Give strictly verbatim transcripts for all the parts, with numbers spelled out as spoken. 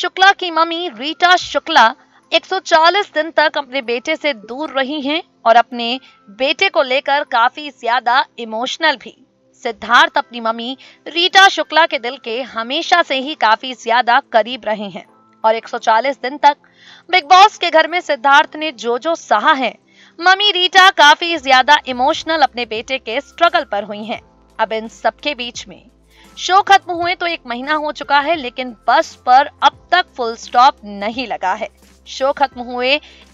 शुक्ला की मम्मी रीटा शुक्ला एक सौ चालीस दिन तक अपने बेटे से दूर रही हैं और अपने बेटे को लेकर काफी ज्यादा इमोशनल भी। सिद्धार्थ अपनी मम्मी रीटा शुक्ला के दिल के हमेशा से ही काफी ज्यादा करीब रहे हैं और एक सौ चालीस दिन तक बिग बॉस के घर में सिद्धार्थ ने जो जो सहा है, मम्मी रीटा काफी ज्यादा इमोशनल अपने बेटे के स्ट्रगल पर हुई हैं। अब इन सबके बीच में शो खत्म हुए तो एक महीना हो चुका है, लेकिन बस पर अब तक फुल स्टॉप नहीं लगा है। शो खत्म हुए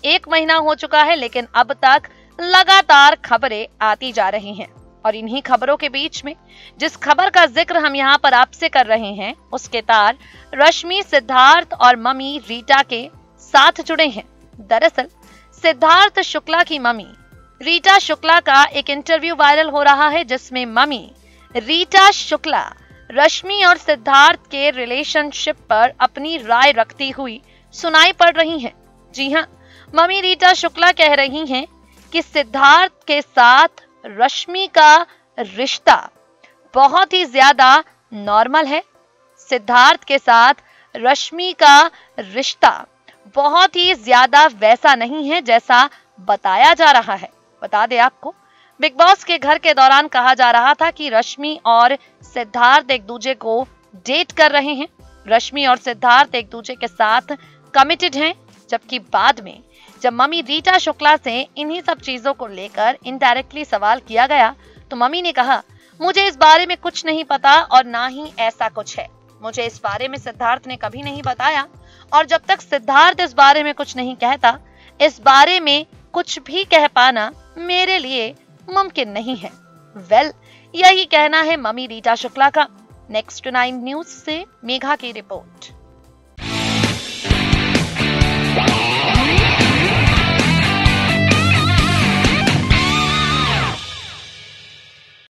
एक महीना हो चुका है, लेकिन अब तक लगातार खबरें आती जा रही हैं और इन्हीं खबरों के बीच में जिस खबर का जिक्र हम यहाँ पर आपसे कर रहे हैं, उसके तार रश्मि, सिद्धार्थ और मम्मी रीटा के साथ जुड़े हैं। दरअसल सिद्धार्थ शुक्ला की मम्मी रीटा शुक्ला का एक इंटरव्यू वायरल हो रहा है, जिसमें मम्मी रीटा शुक्ला रश्मि और सिद्धार्थ के रिलेशनशिप पर अपनी राय रखती हुई सुनाई पड़ रही हैं। जी हाँ, मम्मी रीटा शुक्ला कह रही हैं कि सिद्धार्थ के साथ रश्मि का रिश्ता बहुत ही ज्यादा नॉर्मल है। सिद्धार्थ के साथ रश्मि का रिश्ता बहुत ही ज्यादा वैसा नहीं है जैसा बताया जा रहा है। बता दे आपको, बिग बॉस के घर के दौरान कहा जा रहा था कि रश्मि और सिद्धार्थ एक दूसरे को डेट कर रहे हैं, रश्मि और सिद्धार्थ एक दूसरे के साथ कमिटेड हैं, जबकि बाद में जब मम्मी रीटा शुक्ला से इन्हीं सब चीजों को लेकर इनडायरेक्टली सवाल किया गया तो मम्मी ने कहा, मुझे इस बारे में कुछ नहीं पता और ना ही ऐसा कुछ है। मुझे इस बारे में सिद्धार्थ ने कभी नहीं बताया और जब तक सिद्धार्थ इस बारे में कुछ नहीं कहता, इस बारे में कुछ भी कह पाना मेरे लिए मुमकिन नहीं है। वेल well, यही कहना है मम्मी रीटा शुक्ला का। नेक्स्ट नाइन न्यूज से मेघा की रिपोर्ट।